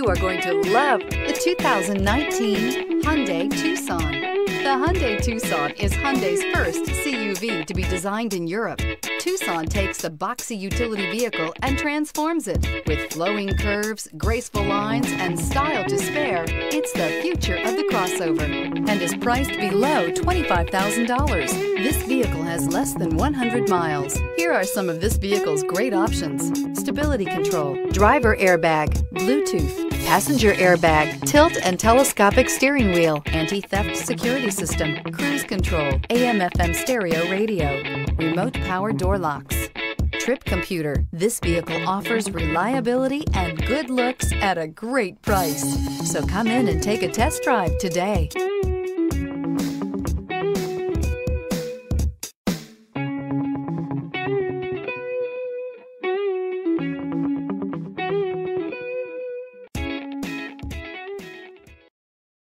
You are going to love the 2019 Hyundai Tucson. The Hyundai Tucson is Hyundai's first CUV to be designed in Europe. Tucson takes the boxy utility vehicle and transforms it. With flowing curves, graceful lines, and style to spare, it's the future of the crossover and is priced below $25,000. This vehicle has less than 100 miles. Here are some of this vehicle's great options: stability control, driver airbag, Bluetooth, passenger airbag, tilt and telescopic steering wheel, anti-theft security system, cruise control, AM/FM stereo radio, remote power door locks, trip computer. This vehicle offers reliability and good looks at a great price. So come in and take a test drive today.